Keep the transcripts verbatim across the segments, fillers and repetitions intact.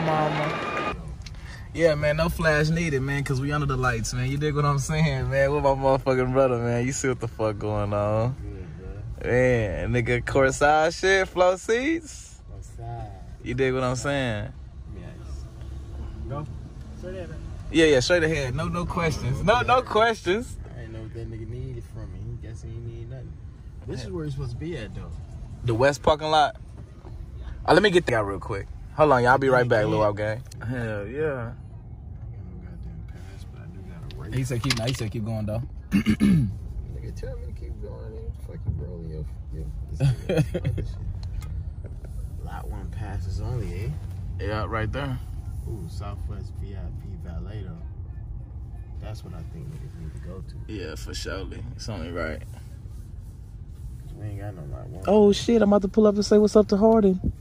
my mama. Yeah, man, no flash needed, man, because we under the lights, man. You dig what I'm saying, man? With my motherfucking brother, man. You see what the fuck going on. Good, man, nigga, courtside shit, flow seats. Courtside. You dig what I'm saying? Yes. Go. Straight ahead, man. Yeah, yeah, straight ahead. No, no questions. No, no questions. I ain't know what that nigga needed from me. He guess he ain't need nothing. This is where he's supposed to be at, though. The West parking lot? Oh, let me get that out real quick. Hold on, y'all. I'll be right back, Lil Wop Gang. Hell yeah. He said keep, he said keep going, though. Nigga, tell me to keep going. And fucking roll your, your, this shit. Lot one passes only, eh? Yeah, right there. Ooh, Southwest V I P Valet, though. That's what I think niggas need to go to. Yeah, for sure. It's only right. We ain't got no lot one. Oh, shit. I'm about to pull up and say what's up to Harden.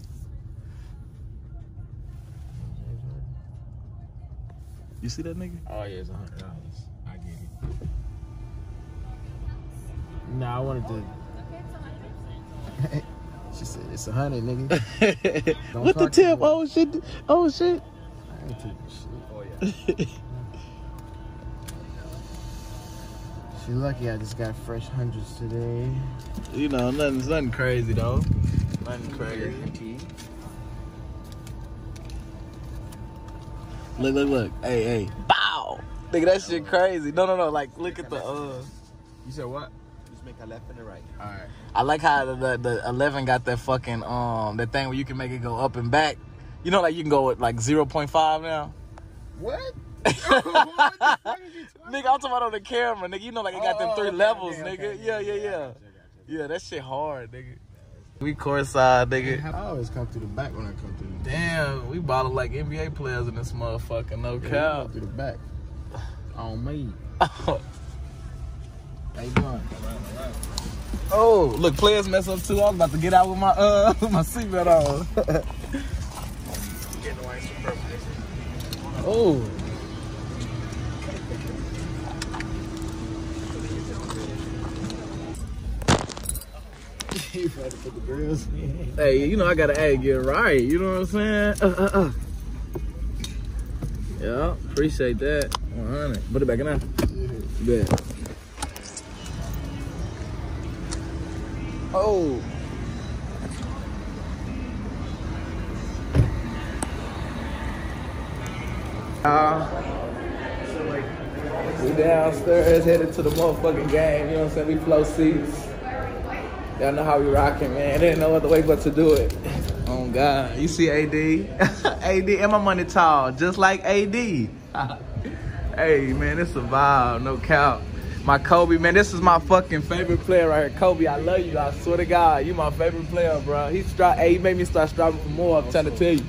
You see that nigga? Oh, yeah, it's a hundred dollars. I get it. Nah, I wanted to. She said it's a hundred, nigga. Don't what the tip? Oh shit! Oh shit! I ain't tipping shit. Oh yeah. She lucky I just got fresh hundreds today. You know, nothing's nothing crazy though. Nothing crazy. Look, look, look. Hey, hey. Bow! Nigga, that shit crazy. No, no, no. Like, look at the, uh... You said what? Just make a left and a right. All right. I like how the, the eleven got that fucking, um... that thing where you can make it go up and back. You know, like, you can go with, like, zero point five now? What? What the fuck is you talking? Nigga, I'm talking about on the camera, nigga. You know, like, it got oh, them three okay, levels, okay, nigga. Okay. Yeah, yeah, yeah. Gotcha, gotcha. Yeah, that shit hard, nigga. We courtside, nigga. Man, I always come through the back when I come through the damn, we bottled like N B A players in this motherfucker, no yeah, cow. Through the back. On me. Oh. How you doing? All right, all right. Oh, look, players mess up too. I was about to get out with my uh my seatbelt on. Getting away from purple. Oh. You try to put the grills in. Hey, you know I gotta hey, get right. You know what I'm saying? Uh, uh, uh. Yeah, appreciate that. one hundred. Put it back in there. Yeah. Bet. Oh. Uh, we downstairs headed to the motherfucking game. You know what I'm saying? We flow seats. Y'all know how we rocking, man. There ain't no other way but to do it. Oh, God. You see A D? A D and my money tall, just like A D. Hey, man, it's a vibe. No cap. My Kobe, man, this is my fucking favorite player right here. Kobe, I love you. I swear to God, you my favorite player, bro. He, stri hey, he made me start striving for more. I'm trying to tell you.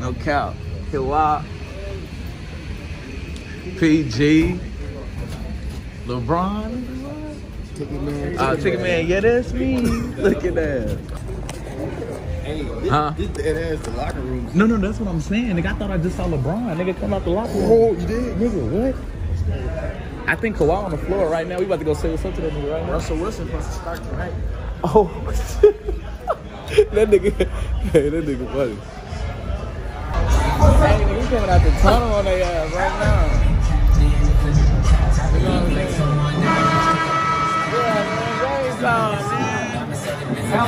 No cap. Kawhi. P G. LeBron. Ticket man, oh, ticket man. man, yeah, that's me. Look at that. Hey, this, huh? this dead ass the locker room. No, no, that's what I'm saying. Nigga, I thought I just saw LeBron. Nigga, come out the locker room. Oh, you did? Nigga, what? I think Kawhi on the floor right now. We about to go say what's up to that nigga right now. Russell Westbrook supposed to start tonight. Oh, that nigga, hey, that nigga funny. Hey, nigga, we coming out the tunnel on their ass right now. You know what I'm saying? Sound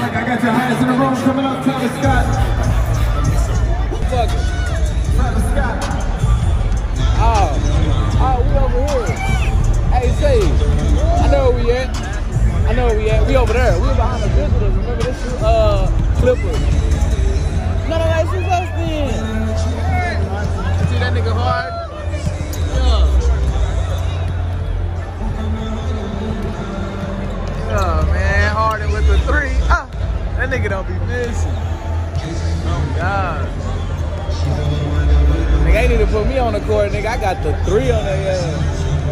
like I got your hands in the room coming up, Travis Scott. Fuck it. Travis Scott. Oh. Oh, we over here. Hey, Sage. I know where we at. I know where we at. We over there. We behind the visitors. Remember this is uh, Clippers. No, no, no, she's us then. See that nigga hard? Oh, man, Harden with the three. Ah, that nigga don't be missing. Oh, God. Nigga, they need to put me on the court, nigga. I got the three on their ass.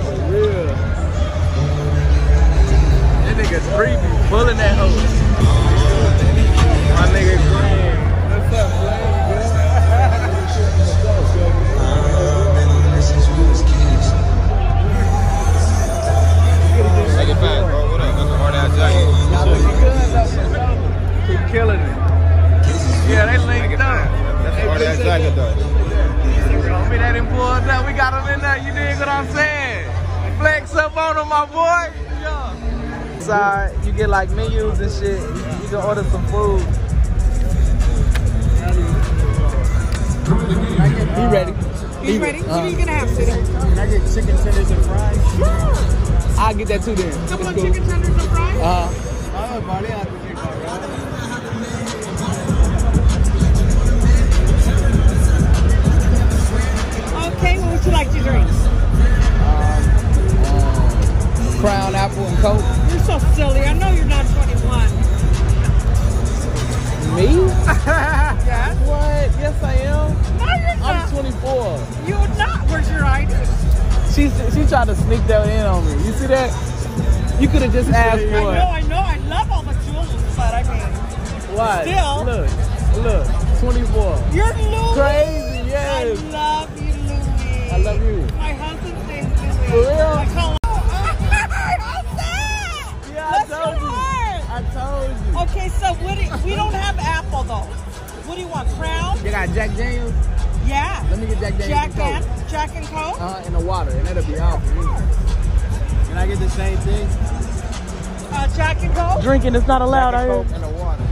For real. That nigga's creepy. Pulling that hoe. My nigga Green. What's up, Blaine? Take it back, bro. Keep killing it. Yeah, they linked up. That's hard ass jacket though. up, you dig what I'm saying? Flex up on them, my boy. Yeah. Sorry, you get like menus and shit. You, you can order some food. He ready. He's ready? Uh, what are you gonna have, City? Can I get chicken tenders and fries? Yeah. I'll get that too then. Double cool. Chicken tenders and fries? Uh, I don't know, buddy. I think it's all right. Okay, what would you like to drink? Um, um, Crown Apple and Coke. You're so silly. I know you're not twenty-one. Me? Yes. What? Yes, I am. No, you're not. I'm twenty-four. You're not. Where's your I D? She, she tried to sneak that in on me. You see that? You could have just asked for it. I know, I know. I love all the jewels, but I mean, what? Still. Look, look. twenty-four. You're Louis. Crazy, yes. I love you. I love you. My husband stays busy. For real? I call him. Yeah, I told you. I told you. Okay, so what do you, we don't have apple though. What do you want? Crown? You got Jack Daniels? Yeah. Let me get Jack Daniels. Jack and, and Jack and Coke? Uh, in the water, and that'll be all for me. Can I get the same thing? Uh, Jack and Coke? Drinking is not allowed, I heard. Jack and Coke in the water.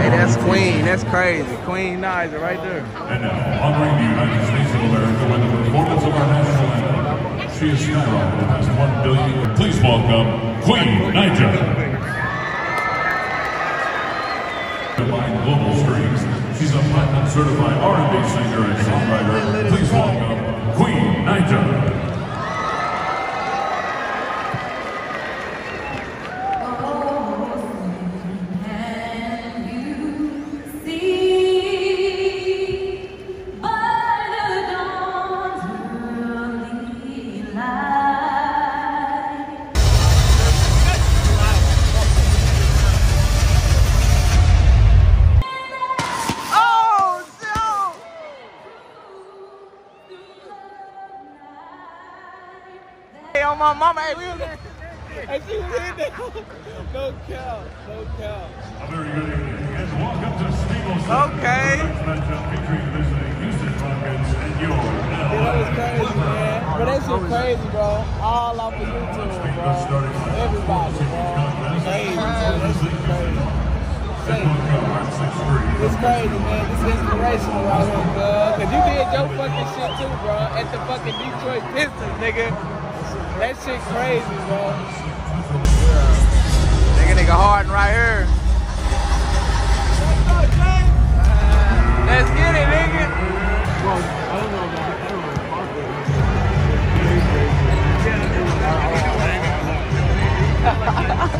Hey, that's Queen. That's crazy. Queen Naija right there. And now, honoring the United States of America with the performance of our national anthem, she is skyrocketed past one billion. Please welcome Queen Naija. Certified global streams. She's a platinum certified R and B singer and songwriter. Please welcome Queen Naija. My mama, hey, we were there. And she was in there. No cow, no cow. A very good evening. And welcome to Stevenson. Okay. Featuring visiting Houston Rockets and your L O U W O P. Yeah, that was crazy, man. But that shit crazy, bro. All off of YouTube, bro. Everybody, bro. Hey, man. It's crazy. It's crazy, man. It's inspirational right here, bro. Because you did your fucking shit, too, bro. At the fucking Detroit Pistons, nigga. That shit crazy, bro. Yeah. Nigga, nigga Harden right here. Uh, let's get it, nigga. Bro, I don't know about that. I don't know about that.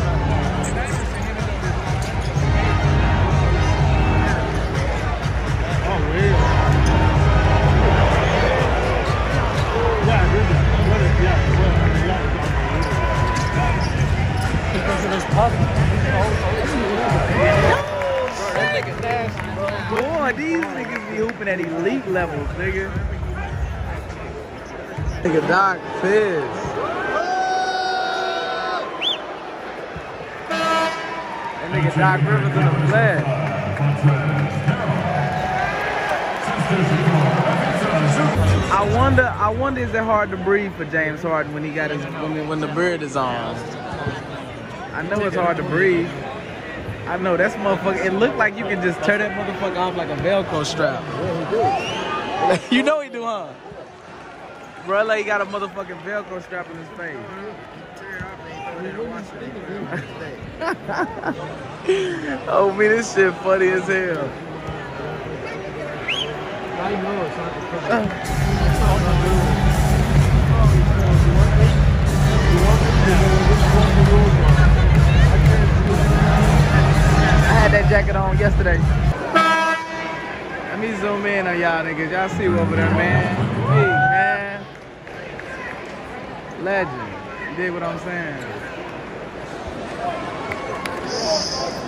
Oh, weird. Yeah, I heard that. Yeah. Because of this puppy. Oh, that nigga nasty, bro. Boy, these niggas be hooping at elite levels, nigga. Nigga Doc Fizz. That nigga Doc Rivers in the flesh. I wonder, I wonder is it hard to breathe for James Harden when he got his when, when the beard is on? I know it's hard to breathe. I know that's motherfucker. It looked like you can just tear that motherfucker off like a Velcro strap. Yeah, he do. You know he do, huh? Bro, like he got a motherfucking Velcro strap in his face. Oh, man, this shit funny as hell. I know it's not the that jacket on yesterday. Let me zoom in on y'all niggas. Y'all see over there, man. Hey, man. Legend. You did what I'm saying. Oh!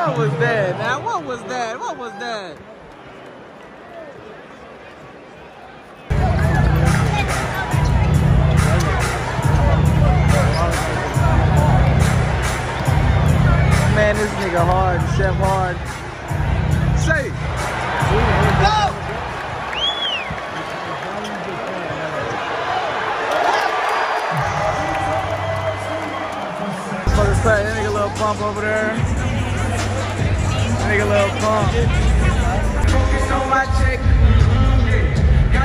What was that, man? What was that? What was that? Man, this nigga hard, Chef hard. Say. No! That nigga a little pump over there. That nigga a little pump. Focus on my check. Cause I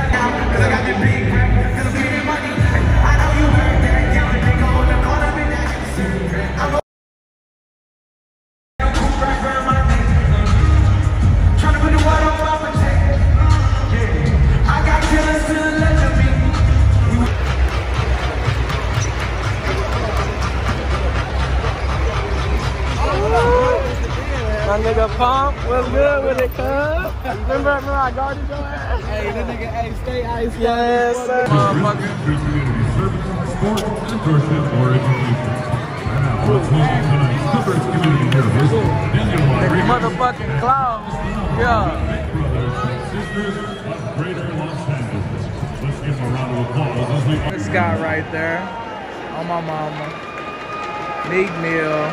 got the big rap, cause I'm getting money. I know you heard that yelling, they go on the call up in that concern. I'm a cool rap for my nigga. Tryna put the water on my check. Yeah, I got killers to the left of me. My nigga Pump was good when it comes. Remember, remember I guarded your ass? Hey, that nigga, hey, stay ice. Yes, sir. Motherfucking clowns. Yeah. This guy right there. Oh, my mama. Meek Mill.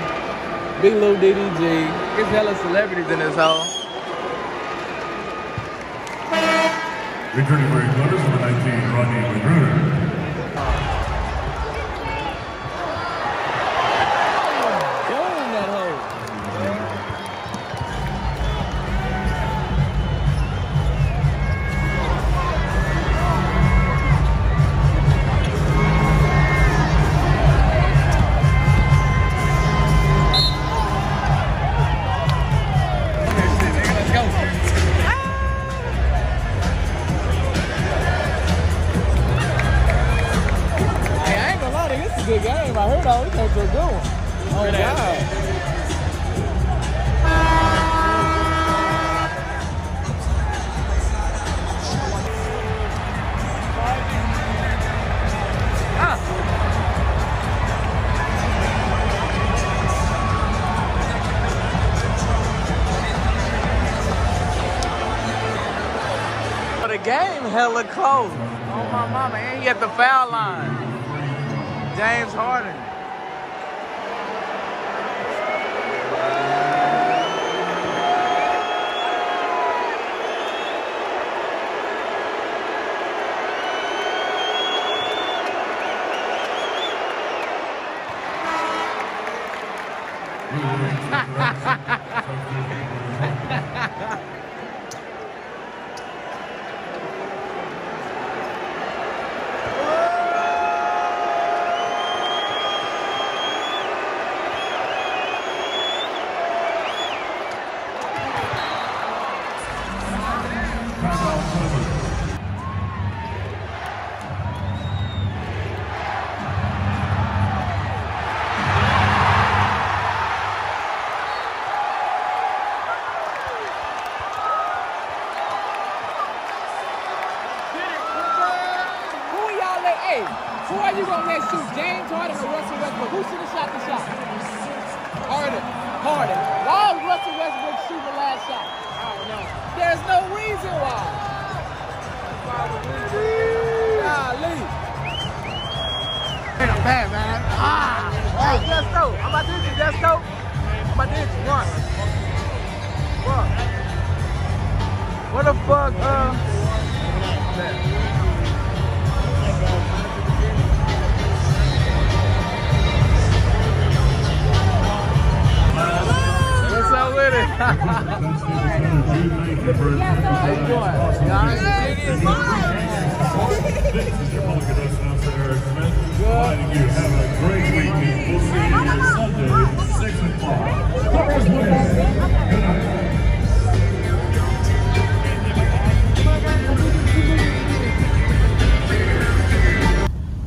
Big Lil D D G. There's hella celebrities in this hole. Returning wearing numbers number nineteen, Rodney McGruder. Go in that hole. Game hella close. Oh my mama, and he at the foul line. James Harden. Who are you gonna let shoot? James Harden or Russell Westbrook? Who should have shot the shot? Harden. Harden. Why would Russell Westbrook shoot the last shot? I don't know. There's no reason why. Golly. Damn, bad, man. Ah. Hey, that's dope. I'm about to hit you. That's dope. I'm about to hit you. One. One. What the fuck, uh?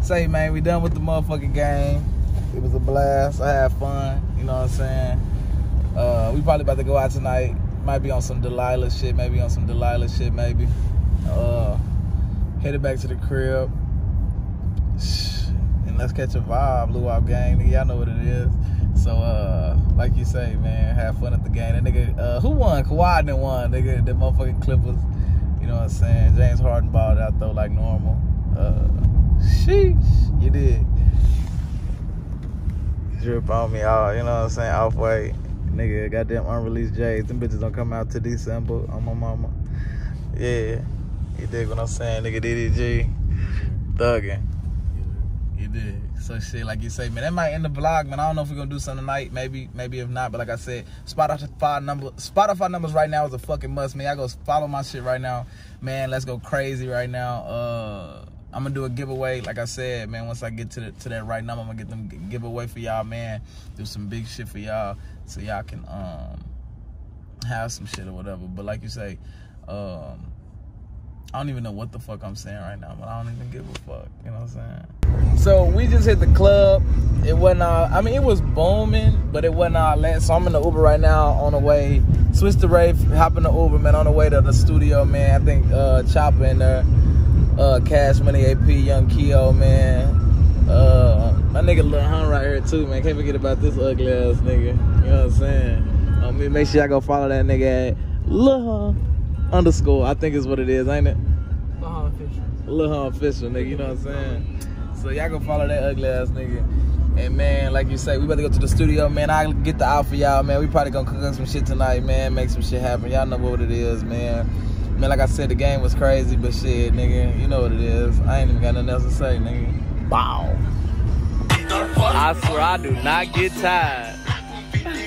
Say, man, we done with the motherfucking game. It was a blast. I had fun. You know what I'm saying? Uh, we probably about to go out tonight. Might be on some Delilah shit. Maybe on some Delilah shit. Maybe. Uh, headed back to the crib. And and let's catch a vibe. L O U W O P gang, nigga, y'all know what it is. So, uh, like you say, man, have fun at the game. That nigga, uh, who won? Kawhi didn't won, nigga. The motherfucking Clippers, you know what I'm saying? James Harden balled out, though, like normal. Uh, sheesh, you did. Drip on me all, you know what I'm saying? Off white, nigga, goddamn unreleased J's. Them bitches don't come out till December on my mama. Yeah, you dig what I'm saying, nigga? D D G, thuggin'. You did. So shit, like you say, man, that might end the vlog, man. I don't know if we're gonna do something tonight. Maybe, maybe if not. But like I said, Spotify number, Spotify numbers right now is a fucking must, man. I go follow my shit right now, man. Let's go crazy right now. Uh, I'm gonna do a giveaway, like I said, man. Once I get to the, to that right number, I'm gonna get them giveaway for y'all, man. Do some big shit for y'all, so y'all can um have some shit or whatever. But like you say, um, I don't even know what the fuck I'm saying right now, but I don't even give a fuck. You know what I'm saying? So we just hit the club. It wasn't all, I mean, it was booming, but it wasn't all that. So I'm in the Uber right now on the way. Switch the rave, hop in the Uber, man, on the way to the studio, man. I think uh, Chopper in there. Uh, Cash Money A P, Young Keo, man. Uh, my nigga Lil Han right here too, man. Can't forget about this ugly ass nigga. You know what I'm saying? Um, make sure y'all go follow that nigga at Lil Han underscore. I think is what it is, ain't it? Lil Han Fisher. Lil Han Fisher, nigga. You know what I'm saying? So y'all go follow that ugly ass nigga. And man, like you say, we about to go to the studio, man. I'll get the out for y'all, man. We probably gonna cook up some shit tonight, man. Make some shit happen. Y'all know what it is, man. Man, like I said, the game was crazy, but shit, nigga, you know what it is. I ain't even got nothing else to say, nigga. Wow. I swear I do not get tired.